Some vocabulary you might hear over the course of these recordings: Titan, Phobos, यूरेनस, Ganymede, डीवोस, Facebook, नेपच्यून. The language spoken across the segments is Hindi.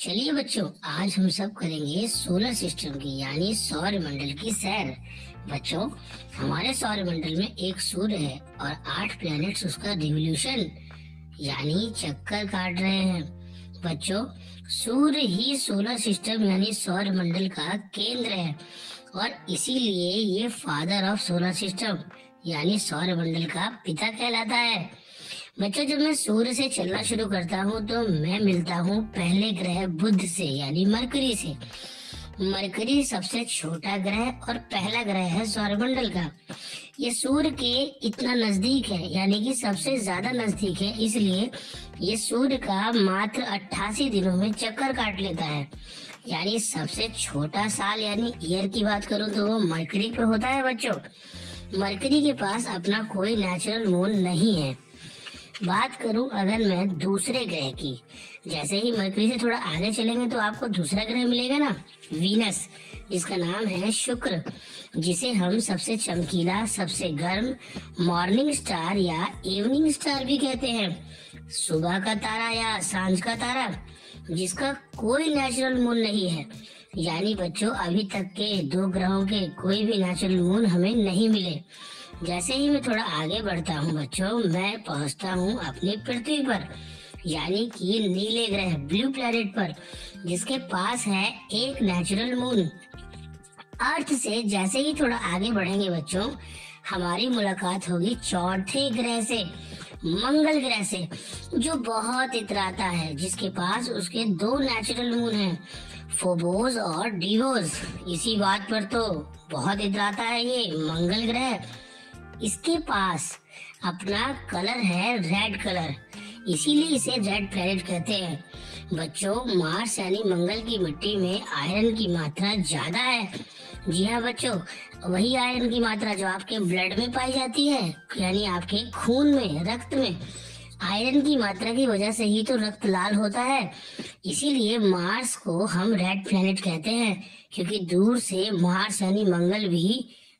चलिए बच्चों, आज हम सब करेंगे सोलर सिस्टम की यानी सौर मंडल की सैर। बच्चों, हमारे सौर मंडल में एक सूर्य है और 8 प्लैनेट्स उसका रिवोल्यूशन यानी चक्कर काट रहे हैं। बच्चों, सूर्य ही सोलर सिस्टम यानी सौर मंडल का केंद्र है और इसीलिए ये फादर ऑफ सोलर सिस्टम यानी सौर मंडल का पिता कहलाता है। बच्चों, जब मैं सूर्य से चलना शुरू करता हूँ तो मैं मिलता हूँ पहले ग्रह बुध से यानी मरकरी से। मरकरी सबसे छोटा ग्रह और पहला ग्रह है सौरमंडल का। ये सूर्य के इतना नजदीक है यानी कि सबसे ज्यादा नजदीक है, इसलिए ये सूर्य का मात्र 88 दिनों में चक्कर काट लेता है। यानी सबसे छोटा साल यानी ईयर की बात करूँ तो वो मरकरी पर होता है। बच्चों, मरकरी के पास अपना कोई नेचुरल मून नहीं है। बात करूं अगर मैं दूसरे ग्रह की, जैसे ही मरकरी से थोड़ा आगे चलेंगे तो आपको दूसरा ग्रह मिलेगा ना, वीनस, जिसका नाम है शुक्र, जिसे हम सबसे चमकीला, सबसे गर्म मॉर्निंग स्टार या इवनिंग स्टार भी कहते हैं। सुबह का तारा या सांझ का तारा जिसका कोई नेचुरल मून नहीं है। यानी बच्चों, अभी तक के 2 ग्रहों के कोई भी नेचुरल मून हमें नहीं मिले। जैसे ही मैं थोड़ा आगे बढ़ता हूँ बच्चों, मैं पहुँचता हूँ अपनी पृथ्वी पर यानी कि नीले ग्रह, ब्लू प्लैनेट पर, जिसके पास है एक नेचुरल मून। अर्थ से जैसे ही थोड़ा आगे बढ़ेंगे बच्चों, हमारी मुलाकात होगी चौथे ग्रह से, मंगल ग्रह से, जो बहुत इतराता है, जिसके पास उसके 2 नेचुरल मून हैं, फोबोस और डीवोस। इसी बात पर तो बहुत इतराता है ये मंगल ग्रह। इसके पास अपना कलर है रेड कलर, इसीलिए इसे रेड प्लैनेट कहते हैं। बच्चों, मार्स यानी मंगल की मिट्टी में आयरन की मात्रा ज्यादा है। जी हाँ बच्चों, वही आयरन की मात्रा जो आपके ब्लड में पाई जाती है यानी आपके खून में, रक्त में। आयरन की मात्रा की वजह से ही तो रक्त लाल होता है, इसीलिए मार्स को हम रेड प्लैनेट कहते हैं, क्योंकि दूर से मार्स यानी मंगल भी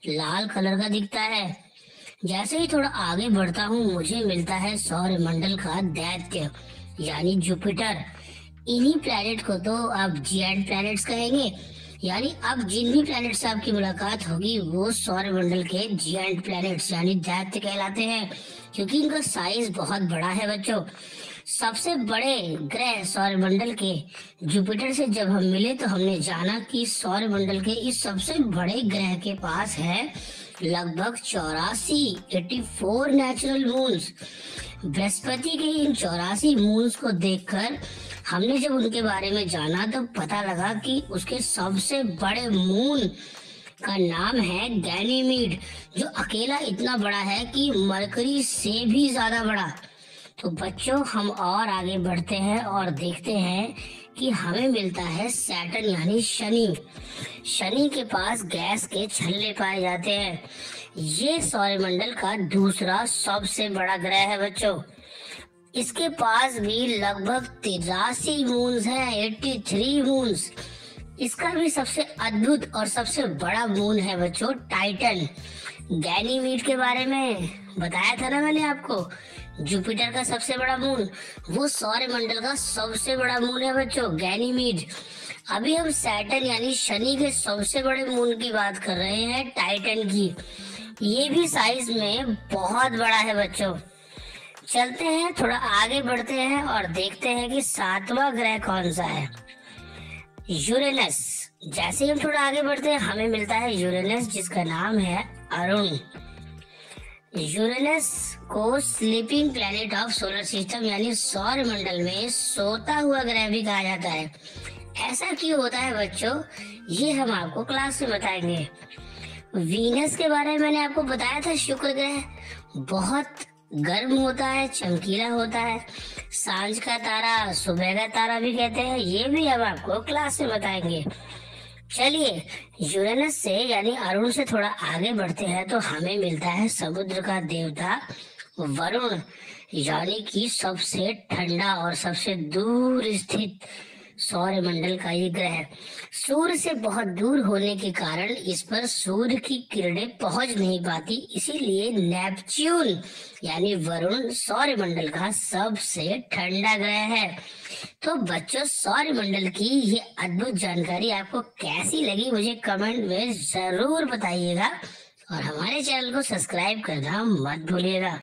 लाल कलर का दिखता है। जैसे ही थोड़ा आगे बढ़ता हूँ, मुझे मिलता है सौर मंडल का दैत्य यानी जुपिटर। इन्हीं प्लैनेट को तो अब जिएंट प्लैनेट्स कहेंगे, यानी अब जिन भी प्लैनेट से आपकी मुलाकात होगी वो सौर मंडल के जिएंट प्लैनेट्स यानी दैत्य कहलाते हैं, क्योंकि इनका साइज बहुत बड़ा है। बच्चों, सबसे बड़े ग्रह सौर मंडल के जुपिटर से जब हम मिले तो हमने जाना कि सौर मंडल के इस सबसे बड़े ग्रह के पास है लगभग 84 नेचुरल मून्स। बृहस्पति के इन 84 मून्स को देखकर हमने जब उनके बारे में जाना तो पता लगा कि उसके सबसे बड़े मून का नाम है गैनीमीड, जो अकेला इतना बड़ा है कि मरकरी से भी ज्यादा बड़ा। तो बच्चों, हम और आगे बढ़ते हैं और देखते हैं कि हमें मिलता है सैटर्न यानी शनि। शनि के पास गैस के छल्ले पाए जाते हैं। ये सौरमंडल का दूसरा सबसे बड़ा ग्रह है। बच्चों, इसके पास भी लगभग 83 मून्स हैं, 83 मून्स। इसका भी सबसे अद्भुत और सबसे बड़ा मून है बच्चों टाइटन। गैनीमीड के बारे में बताया था ना मैंने आपको, जुपिटर का सबसे बड़ा मून, वो सौरमंडल का सबसे बड़ा मून है बच्चों गैनीमीड। अभी हम सैटर्न यानी शनि के सबसे बड़े मून की बात कर रहे हैं, टाइटन की। ये भी साइज में बहुत बड़ा है। बच्चों, चलते हैं, थोड़ा आगे बढ़ते हैं और देखते हैं कि 7वां ग्रह कौन सा है, यूरेनस। जैसे ही हम थोड़ा आगे बढ़ते हैं हमें मिलता है यूरेनस, जिसका नाम है अरुण। यूरेनस को sleeping planet of solar system यानी सौर मंडल में सोता हुआ ग्रह भी कहा जाता है। ऐसा क्यों होता है बच्चों, ये हम आपको क्लास में बताएंगे। वीनस के बारे में मैंने आपको बताया था, शुक्र ग्रह बहुत गर्म होता है, चमकीला होता है। सांझ का तारा, सुबह का तारा भी कहते हैं, ये भी अब आपको क्लास में बताएंगे। चलिए, यूरेनस से यानी अरुण से थोड़ा आगे बढ़ते हैं तो हमें मिलता है समुद्र का देवता वरुण, यानी कि सबसे ठंडा और सबसे दूर स्थित सौर मंडल का ये ग्रह है। सूर्य से बहुत दूर होने के कारण इस पर सूर्य की किरणें पहुंच नहीं पाती, इसीलिए नेपच्यून यानी वरुण सौर मंडल का सबसे ठंडा ग्रह है। तो बच्चों सौर मंडल की ये अद्भुत जानकारी आपको कैसी लगी मुझे कमेंट में जरूर बताइएगा और हमारे चैनल को सब्सक्राइब करना मत भूलिएगा।